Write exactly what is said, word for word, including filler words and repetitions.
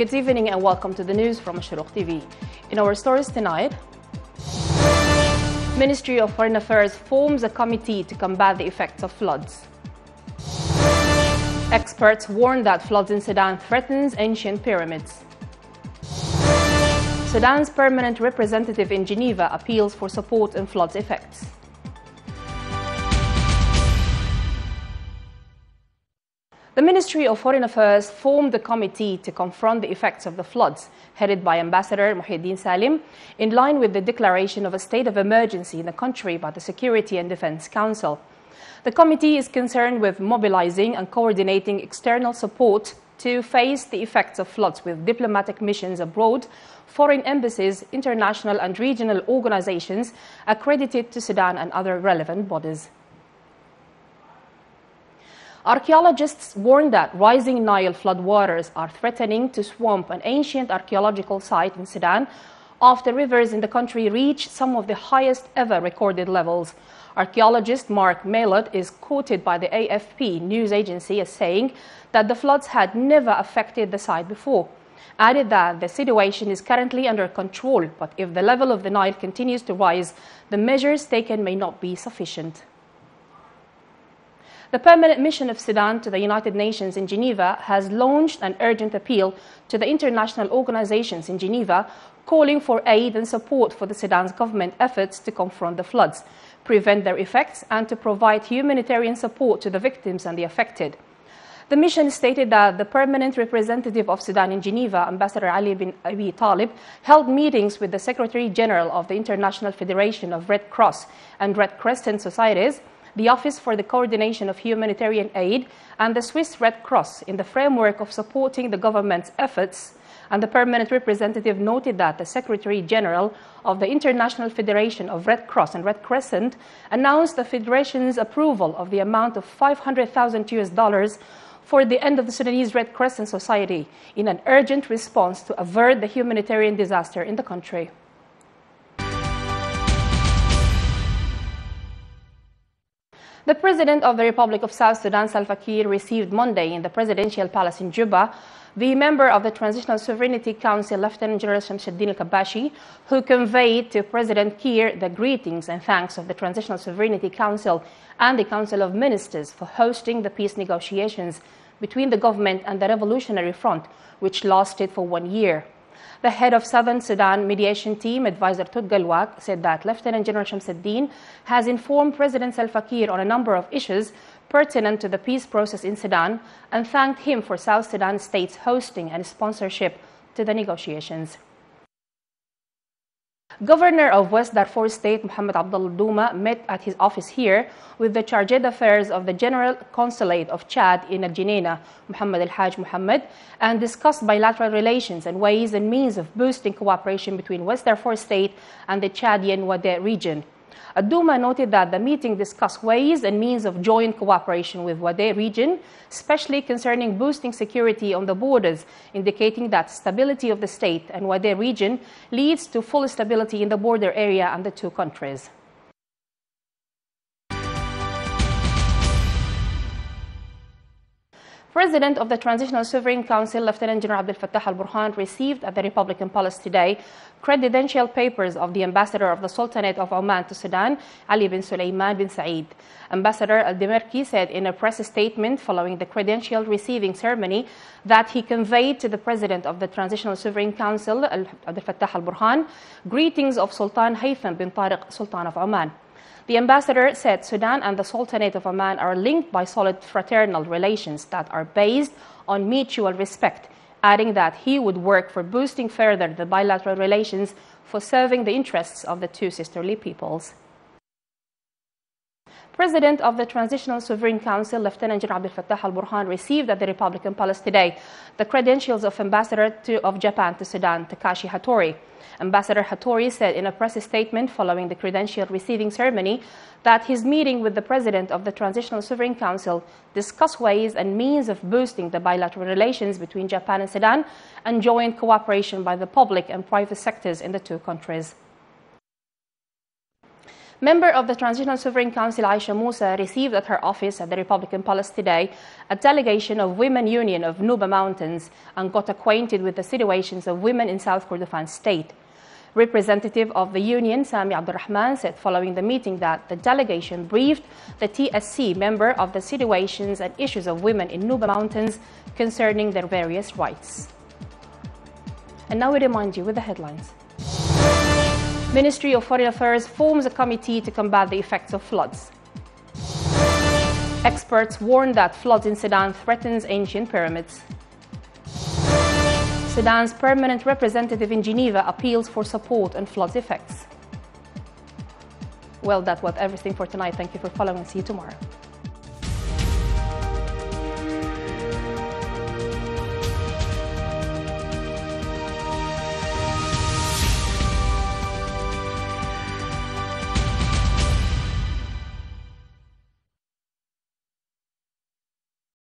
Good evening and welcome to the news from Shorouk T V. In our stories tonight, Ministry of Foreign Affairs forms a committee to combat the effects of floods. Experts warn that floods in Sudan threatens ancient pyramids. Sudan's permanent representative in Geneva appeals for support in floods effects. The Ministry of Foreign Affairs formed a committee to confront the effects of the floods, headed by Ambassador Muhyiddin Salim, in line with the declaration of a state of emergency in the country by the Security and Defense Council. The committee is concerned with mobilizing and coordinating external support to face the effects of floods with diplomatic missions abroad, foreign embassies, international and regional organizations accredited to Sudan and other relevant bodies. Archaeologists warn that rising Nile floodwaters are threatening to swamp an ancient archaeological site in Sudan after rivers in the country reach some of the highest ever recorded levels. Archaeologist Mark Mailot is quoted by the A F P news agency as saying that the floods had never affected the site before, added that the situation is currently under control, but if the level of the Nile continues to rise, the measures taken may not be sufficient. The Permanent Mission of Sudan to the United Nations in Geneva has launched an urgent appeal to the international organizations in Geneva, calling for aid and support for the Sudan's government efforts to confront the floods, prevent their effects, and to provide humanitarian support to the victims and the affected. The mission stated that the permanent representative of Sudan in Geneva, Ambassador Ali bin Abi Talib, held meetings with the Secretary General of the International Federation of Red Cross and Red Crescent Societies, the Office for the Coordination of Humanitarian Aid, and the Swiss Red Cross in the framework of supporting the government's efforts, and the permanent representative noted that the Secretary General of the International Federation of Red Cross and Red Crescent announced the Federation's approval of the amount of five hundred thousand U S dollars for the end of the Sudanese Red Crescent Society in an urgent response to avert the humanitarian disaster in the country. The President of the Republic of South Sudan, Salva Kiir, received Monday in the Presidential Palace in Juba the member of the Transitional Sovereignty Council, Lieutenant General Shamsuddin Al-Kabashi, who conveyed to President Kiir the greetings and thanks of the Transitional Sovereignty Council and the Council of Ministers for hosting the peace negotiations between the government and the Revolutionary Front, which lasted for one year. The head of Southern Sudan mediation team, advisor Tut Galwak, said that Lieutenant General Shamsuddin has informed President Salva Kiir on a number of issues pertinent to the peace process in Sudan and thanked him for South Sudan state's hosting and sponsorship to the negotiations. Governor of West Darfur State, Mohammed Abdul Duma, met at his office here with the Charge d'Affaires of the General Consulate of Chad in Al-Jinaina, Mohammed Al-Hajj Mohammed, and discussed bilateral relations and ways and means of boosting cooperation between West Darfur State and the Chadian Wadai region. Duma noted that the meeting discussed ways and means of joint cooperation with Wadai region, especially concerning boosting security on the borders, indicating that stability of the state and Wadai region leads to full stability in the border area and the two countries. President of the Transitional Sovereign Council, Lieutenant General Abdel Fattah Al Burhan, received at the Republican Palace today credential papers of the Ambassador of the Sultanate of Oman to Sudan, Ali bin Sulaiman bin Said. Ambassador Al-Demerki said in a press statement following the credential receiving ceremony that he conveyed to the President of the Transitional Sovereign Council, Abdel Fattah Al Burhan, greetings of Sultan Haytham bin Tariq, Sultan of Oman. The ambassador said Sudan and the Sultanate of Oman are linked by solid fraternal relations that are based on mutual respect, adding that he would work for boosting further the bilateral relations for serving the interests of the two sisterly peoples. President of the Transitional Sovereign Council, Lieutenant General Abdel Fattah Al Burhan, received at the Republican Palace today the credentials of Ambassador to, of Japan to Sudan, Takashi Hattori. Ambassador Hattori said in a press statement following the credential receiving ceremony that his meeting with the President of the Transitional Sovereign Council discussed ways and means of boosting the bilateral relations between Japan and Sudan and joint cooperation by the public and private sectors in the two countries. Member of the Transitional Sovereign Council Aisha Musa received at her office at the Republican Palace today a delegation of Women Union of Nuba Mountains and got acquainted with the situations of women in South Kordofan state. Representative of the union, Sami Abdurrahman, said following the meeting that the delegation briefed the T S C member of the situations and issues of women in Nuba Mountains concerning their various rights. And now we remind you with the headlines. Ministry of Foreign Affairs forms a committee to combat the effects of floods. Experts warn that floods in Sudan threatens ancient pyramids. Sudan's permanent representative in Geneva appeals for support on floods effects. Well, that was everything for tonight. Thank you for following. See you tomorrow.